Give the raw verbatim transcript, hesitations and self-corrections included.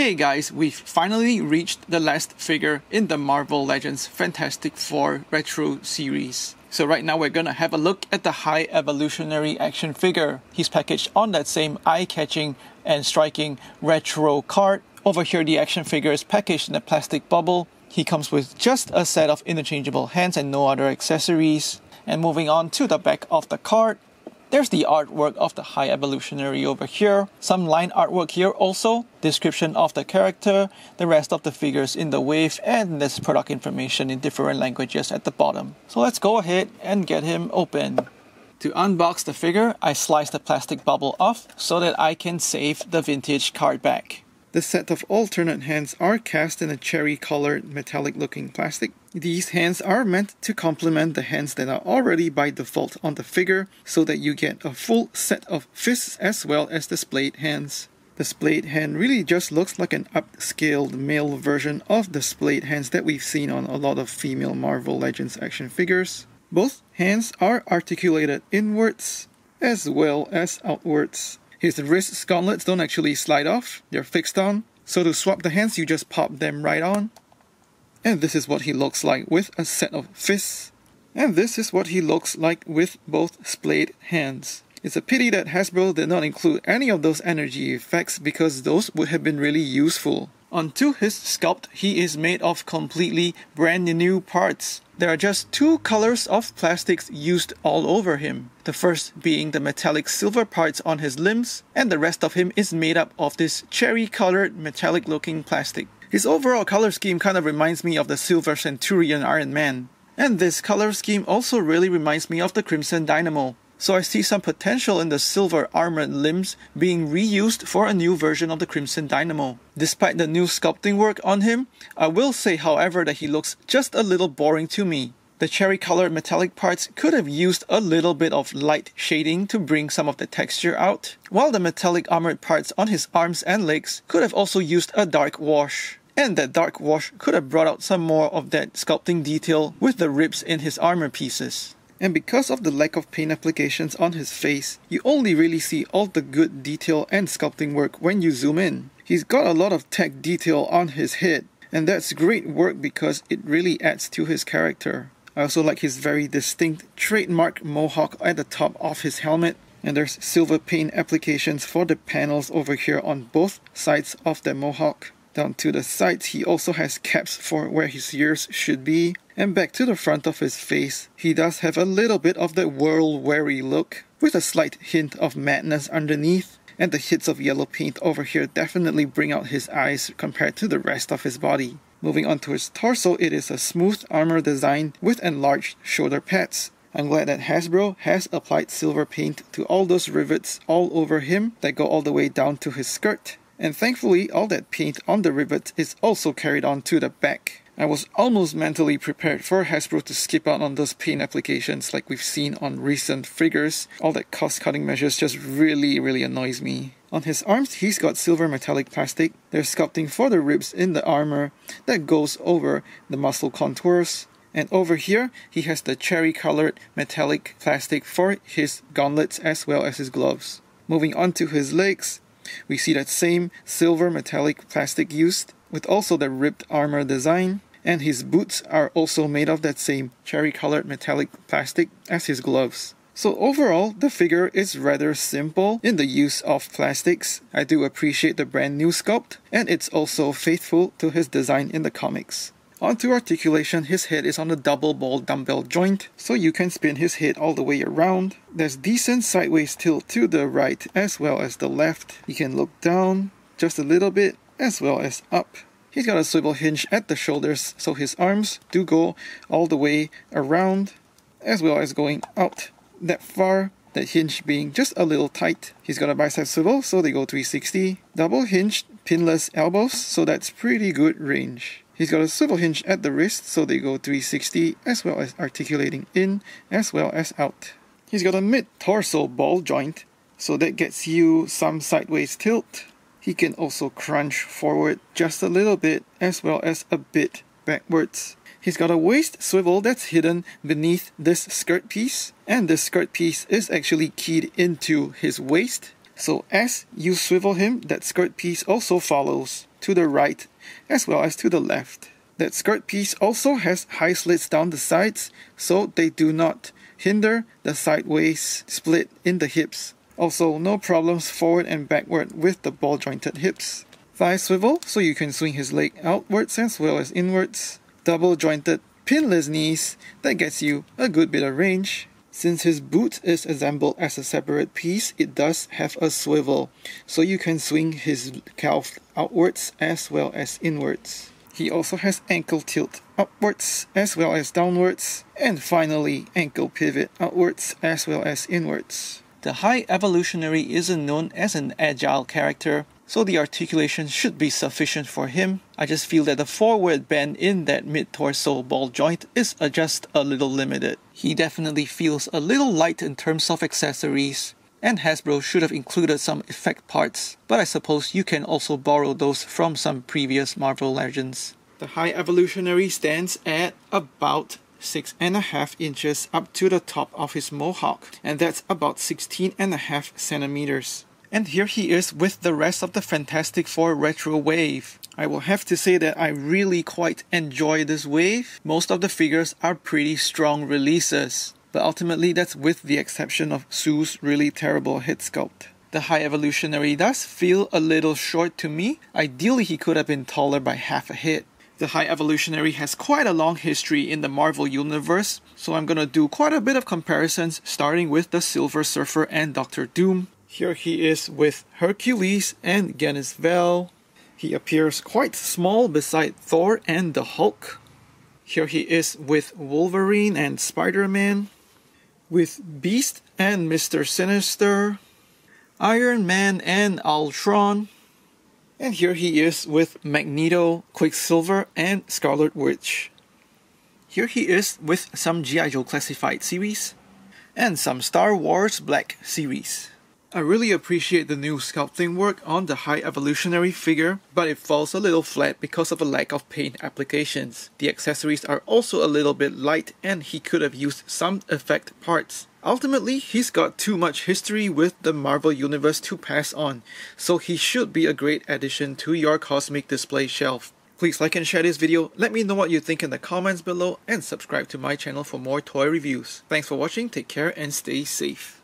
Hey guys, we've finally reached the last figure in the Marvel Legends Fantastic Four Retro series. So right now we're gonna have a look at the High Evolutionary action figure. He's packaged on that same eye-catching and striking retro card. Over here the action figure is packaged in a plastic bubble. He comes with just a set of interchangeable hands and no other accessories. And moving on to the back of the card, there's the artwork of the High Evolutionary over here, some line artwork here also, description of the character, the rest of the figures in the wave, and this product information in different languages at the bottom. So let's go ahead and get him open. To unbox the figure, I slice the plastic bubble off so that I can save the vintage card back. The set of alternate hands are cast in a cherry-colored metallic-looking plastic. These hands are meant to complement the hands that are already by default on the figure so that you get a full set of fists as well as the splayed hands. The splayed hand really just looks like an upscaled male version of the splayed hands that we've seen on a lot of female Marvel Legends action figures. Both hands are articulated inwards as well as outwards. His wrist gauntlets don't actually slide off, they're fixed on, so to swap the hands you just pop them right on. And this is what he looks like with a set of fists. And this is what he looks like with both splayed hands. It's a pity that Hasbro did not include any of those energy effects because those would have been really useful. Onto his sculpt, he is made of completely brand new parts. There are just two colors of plastics used all over him. The first being the metallic silver parts on his limbs, and the rest of him is made up of this cherry-colored metallic-looking plastic. His overall color scheme kind of reminds me of the Silver Centurion Iron Man. And this color scheme also really reminds me of the Crimson Dynamo. So I see some potential in the silver armored limbs being reused for a new version of the Crimson Dynamo. Despite the new sculpting work on him, I will say however that he looks just a little boring to me. The cherry colored metallic parts could have used a little bit of light shading to bring some of the texture out, while the metallic armored parts on his arms and legs could have also used a dark wash. And that dark wash could have brought out some more of that sculpting detail with the ribs in his armor pieces. And because of the lack of paint applications on his face, you only really see all the good detail and sculpting work when you zoom in. He's got a lot of tech detail on his head, and that's great work because it really adds to his character. I also like his very distinct trademark mohawk at the top of his helmet, and there's silver paint applications for the panels over here on both sides of the mohawk. Down to the sides, he also has caps for where his ears should be. And back to the front of his face, he does have a little bit of the world-weary look, with a slight hint of madness underneath. And the hits of yellow paint over here definitely bring out his eyes compared to the rest of his body. Moving on to his torso, it is a smooth armor design with enlarged shoulder pads. I'm glad that Hasbro has applied silver paint to all those rivets all over him that go all the way down to his skirt. And thankfully, all that paint on the rivets is also carried on to the back. I was almost mentally prepared for Hasbro to skip out on those paint applications like we've seen on recent figures. All that cost-cutting measures just really, really annoys me. On his arms, he's got silver metallic plastic. There's sculpting for the ribs in the armor that goes over the muscle contours. And over here, he has the cherry-colored metallic plastic for his gauntlets as well as his gloves. Moving on to his legs, we see that same silver metallic plastic used, with also the ribbed armor design. And his boots are also made of that same cherry-colored metallic plastic as his gloves. So overall, the figure is rather simple in the use of plastics. I do appreciate the brand new sculpt, and it's also faithful to his design in the comics. On to articulation, his head is on a double ball dumbbell joint, so you can spin his head all the way around. There's decent sideways tilt to the right as well as the left. You can look down just a little bit as well as up. He's got a swivel hinge at the shoulders, so his arms do go all the way around, as well as going out that far, that hinge being just a little tight. He's got a bicep swivel, so they go three sixty. Double hinged, pinless elbows, so that's pretty good range. He's got a swivel hinge at the wrist, so they go three sixty, as well as articulating in, as well as out. He's got a mid-torso ball joint, so that gets you some sideways tilt. He can also crunch forward just a little bit, as well as a bit backwards. He's got a waist swivel that's hidden beneath this skirt piece, and this skirt piece is actually keyed into his waist, So as you swivel him, that skirt piece also follows to the right as well as to the left. That skirt piece also has high slits down the sides, so they do not hinder the sideways split in the hips. Also, no problems forward and backward with the ball jointed hips. Thigh swivel, so you can swing his leg outwards as well as inwards. Double jointed pinless knees, that gets you a good bit of range. Since his boot is assembled as a separate piece, it does have a swivel, so you can swing his calf outwards as well as inwards. He also has ankle tilt upwards as well as downwards, and finally ankle pivot outwards as well as inwards. The High Evolutionary isn't known as an agile character, so the articulation should be sufficient for him. I just feel that the forward bend in that mid-torso ball joint is just a little limited. He definitely feels a little light in terms of accessories, and Hasbro should have included some effect parts, but I suppose you can also borrow those from some previous Marvel Legends. The High Evolutionary stands at about six and a half inches up to the top of his mohawk, and that's about sixteen and a half centimeters. And here he is with the rest of the Fantastic Four retro wave. I will have to say that I really quite enjoy this wave. Most of the figures are pretty strong releases, but ultimately that's with the exception of Sue's really terrible head sculpt. The High Evolutionary does feel a little short to me. Ideally he could have been taller by half a head. The High Evolutionary has quite a long history in the Marvel Universe, so I'm gonna do quite a bit of comparisons starting with the Silver Surfer and Doctor Doom. Here he is with Hercules and Genis Vell. He appears quite small beside Thor and the Hulk. Here he is with Wolverine and Spider-Man. With Beast and Mister Sinister. Iron Man and Ultron. And here he is with Magneto, Quicksilver and Scarlet Witch. Here he is with some G I Joe classified series. And some Star Wars Black series. I really appreciate the new sculpting work on the High Evolutionary figure, but it falls a little flat because of a lack of paint applications. The accessories are also a little bit light and he could have used some effect parts. Ultimately, he's got too much history with the Marvel Universe to pass on, so he should be a great addition to your cosmic display shelf. Please like and share this video, let me know what you think in the comments below, and subscribe to my channel for more toy reviews. Thanks for watching, take care and stay safe.